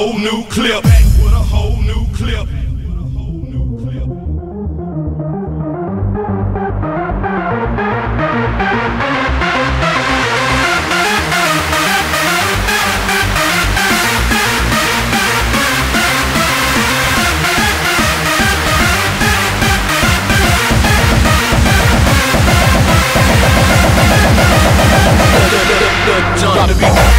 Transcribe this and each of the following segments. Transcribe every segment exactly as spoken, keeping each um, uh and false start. whole new clip. Back with a whole new clip. Drop the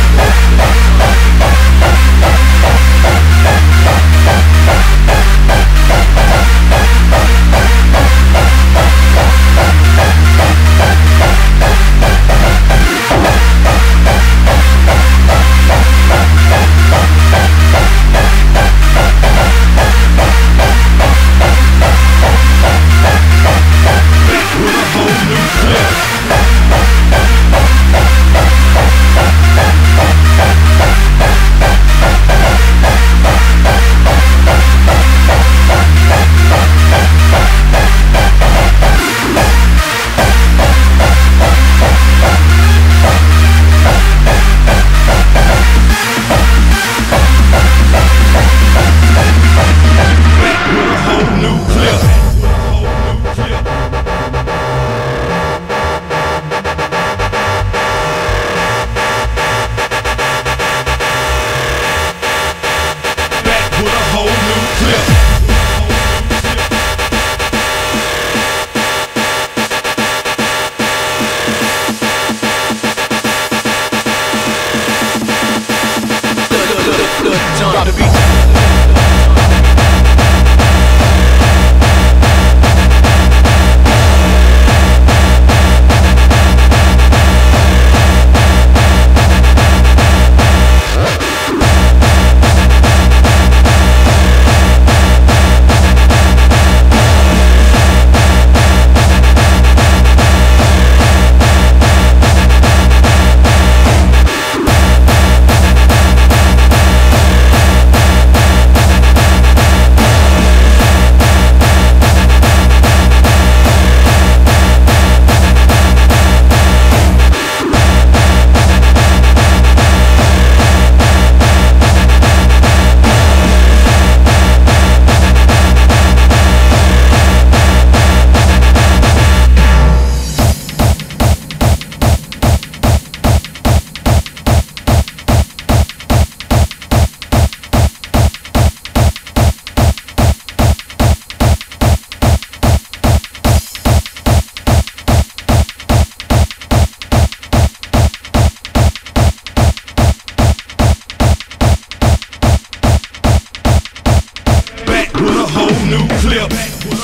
With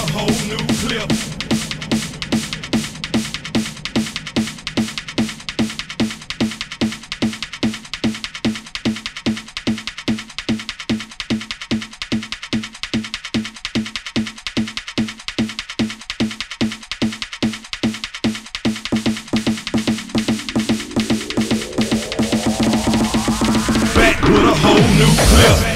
a whole new clip.